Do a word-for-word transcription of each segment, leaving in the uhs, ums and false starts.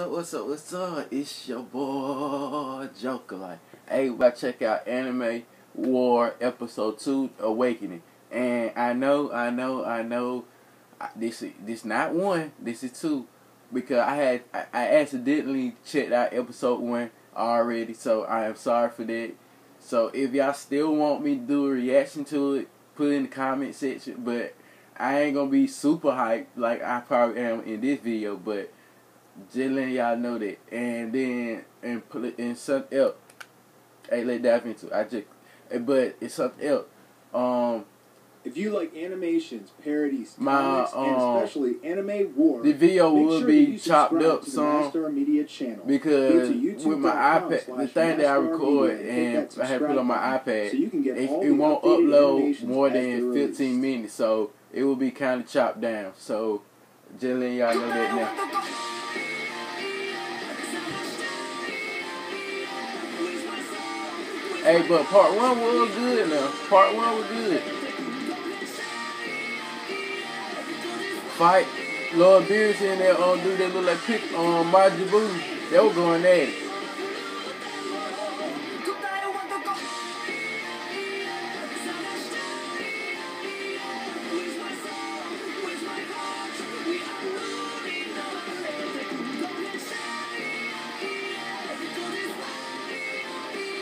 up, what's up, what's up? It's your boy, Joker Life. Hey, we check out Anime War Episode two, Awakening. And I know, I know, I know, this is this not one, this is two. Because I had, I, I accidentally checked out Episode one already, so I am sorry for that. So if y'all still want me to do a reaction to it, put it in the comment section. But I ain't gonna be super hyped like I probably am in this video, but just letting y'all know that. And then and put it in something else. Hey, let's dive into it. I just but it's something else. Um If you like animations, parodies, my, comics, um, and especially Anime War, the video will sure be chopped up some because with my iPad, the thing that I record and I have put on my iPad, so you can get it, it won't upload more than fifteen minutes, so it will be kind of chopped down. So just letting y'all know that now. Hey, but part one was good now. Part one was good. Fight Lord Beerus in there on um, dude that look like Pick on um, Majibu. They were going at it.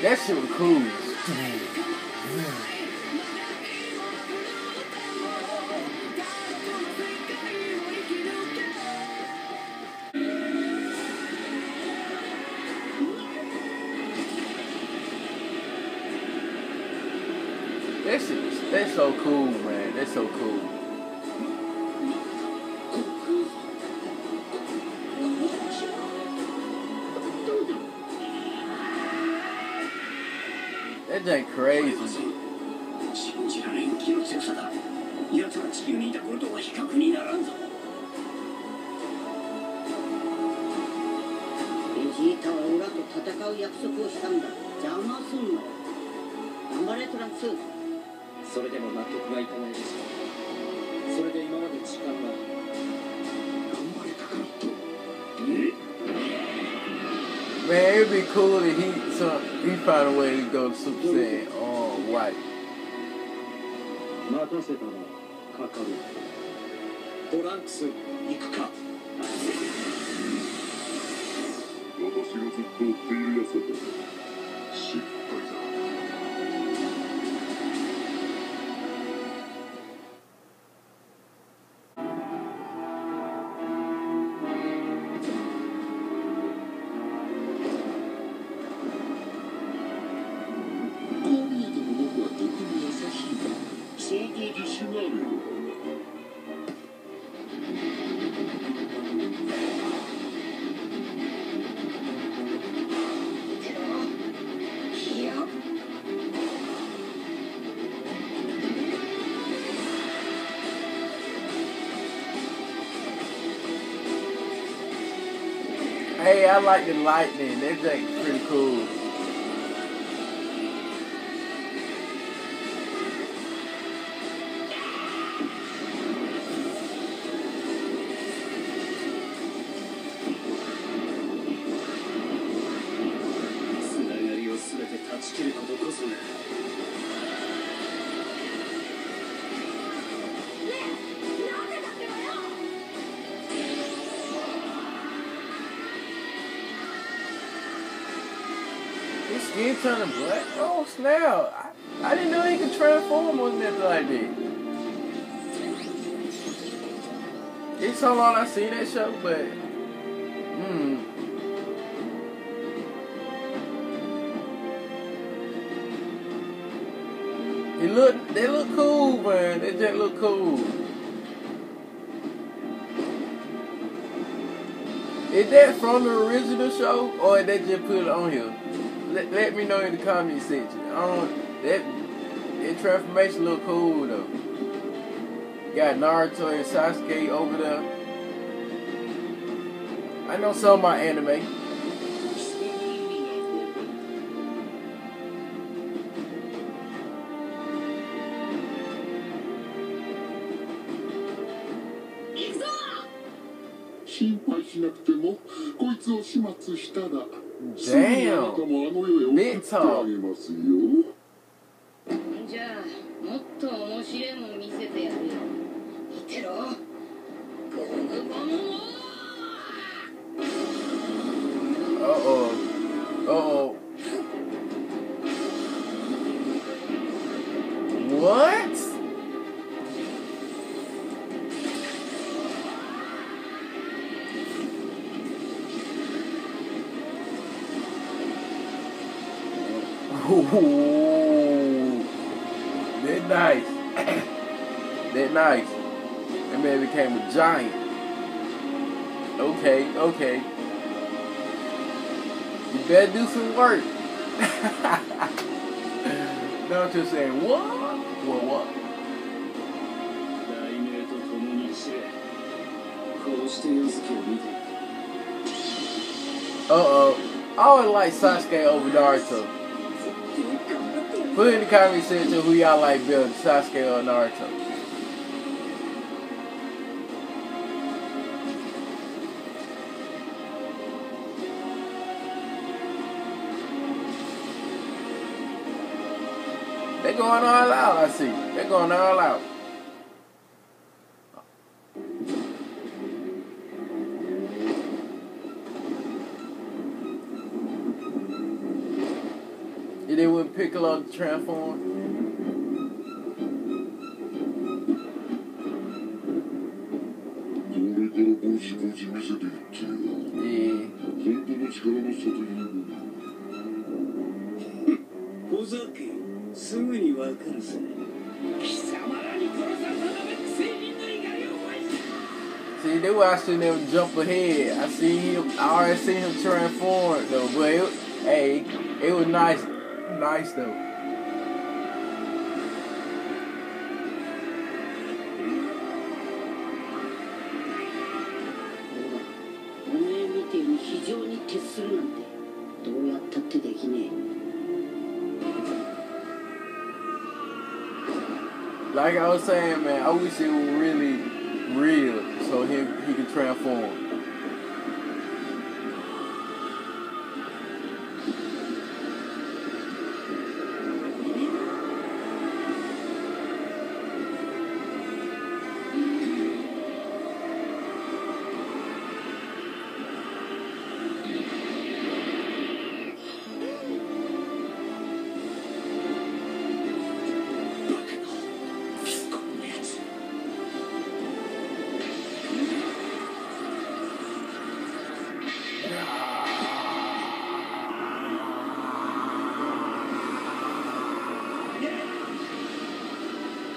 That shit was cool. That shit was, that's so cool, man. That's so cool. That ain't crazy. Man, it'd be cool if he So he found a way to go to Super Saiyan all white. Hey, I like the lightning. That thing's pretty cool. His skin turning black? Oh, snap. I, I didn't know he could transform or nothing like that. It's so long I seen that show, but... Mmm. They look, they look cool, man. They just look cool. Is that from the original show, or did they just put it on here? Let, let me know in the comment section. I don't, that, that transformation look cool though. Got Naruto and Sasuke over there. I know some of my anime. Damn! Big time! Uh-oh. Uh-oh. What? Ooh. That nice. That nice. That man became a giant. Okay, okay. You better do some work. Now I'm just saying, what? What, what? Uh-oh. I always like Sasuke over Naruto. Put in the comment section who y'all like better, Sasuke or Naruto. They're going all out, I see. They're going all out. Yeah, they would Piccolo transform. Yeah. See, they were actually never jump ahead. I see him, I already seen him transform though, but it, hey, it was nice, nice though. Like I was saying, man, I wish it was really real so he, he could transform.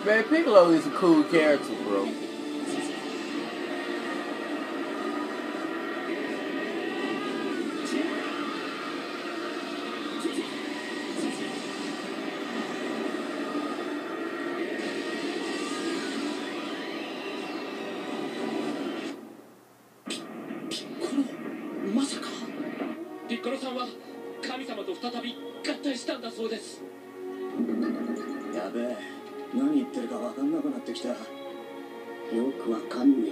Man, Piccolo is a cool character, bro. Piccolo. 何言ってるか分かんなくなってきた。よくわかんねえ。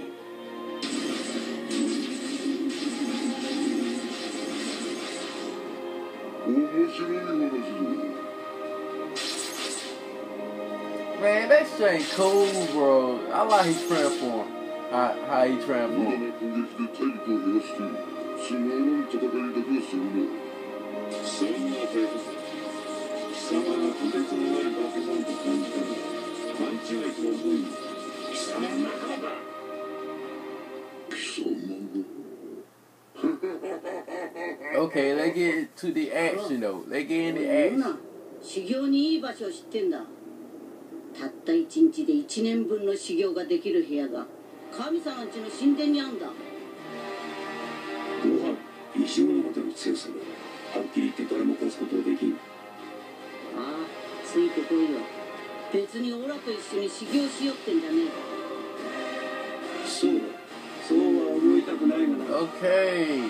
Man, that shit ain't cool, bro. I like his transform. How, how he transformed. Okay, let's get to the action though. Let's get in the action. 修行にいい場所を知ってんだ。たった一日で一年分の修行ができる部屋が神様ん家の神殿にあんだ。ご飯、石物までの強さがはっきり言って誰も殺すことはできん。 ああ、ついてこいよ。別にオラと一緒に修行しよってんじゃねえ。そう、そうは思いたくないがな。Okay.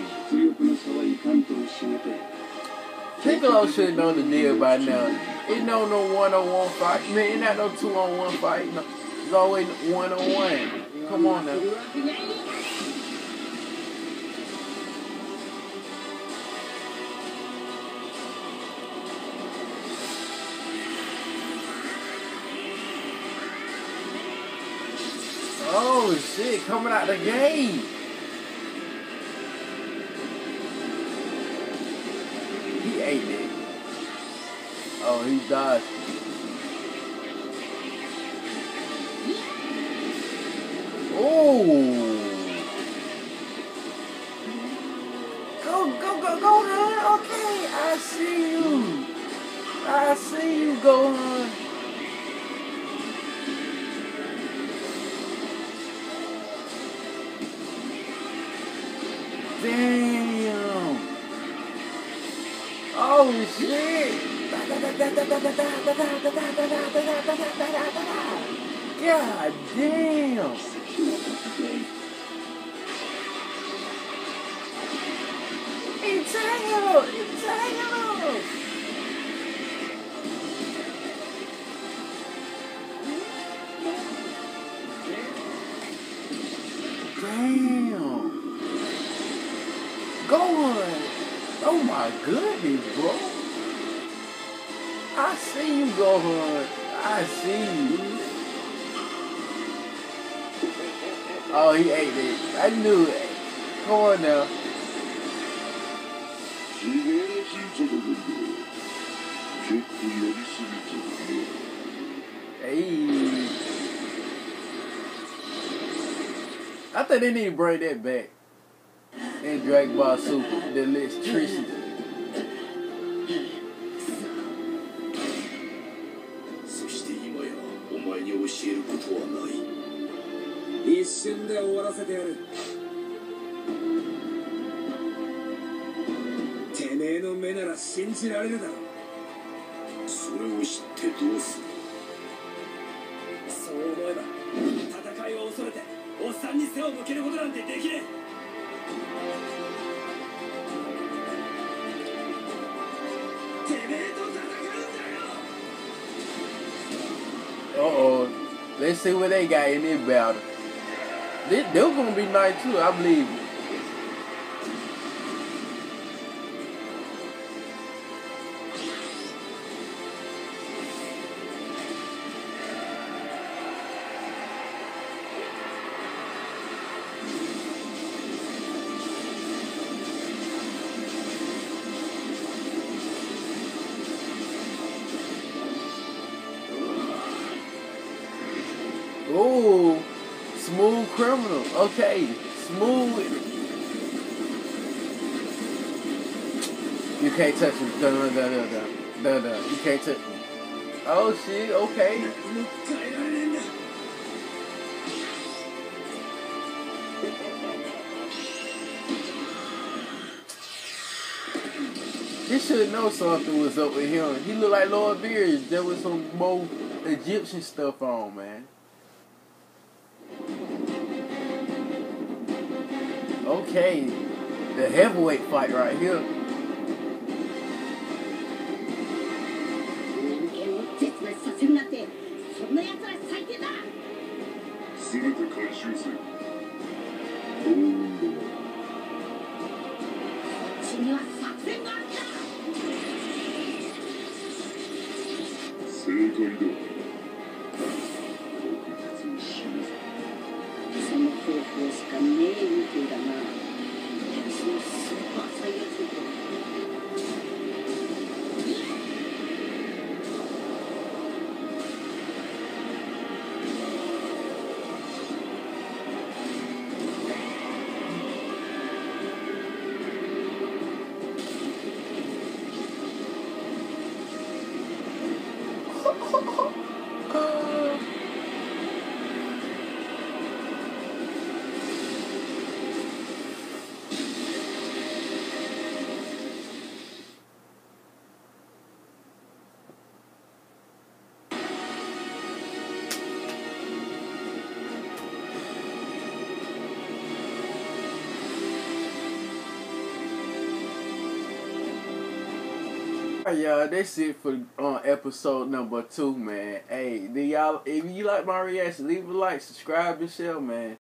Piccolo should know the deal by now. It no no one on one fight. Man, it not no two on one fight. No, it's always one on one. Come on now. shit coming out the game. He ate it. Oh, he died. Oh. Go, go, go, go, Gohan. Okay, I see you. I see you, Gohan. Damn. Oh, shit. God damn. Entangle! Entangle! Damn. Gohan. Oh my goodness, bro. I see you, Gohan. I see you. Oh, he ate it. I knew it. Come on now. Hey. I think they need to bring that back. And Dragon Ball Super, the electricity. Uh-oh. Let's see what they got in this battle. They, they're gonna be nice too, I believe it. Ooh, smooth criminal. Okay, smooth. You can't touch me. Dun dun dun dun dun dun dun. You can't touch me. Oh shit. Okay. You should know something was up with him. He looked like Lord Beerus. There was some more Egyptian stuff on, man. Okay, the heavyweight fight right here. Y'all, that's it for uh, episode number two, man. Hey, do y'all, if you like my reaction, leave a like, subscribe and share, man.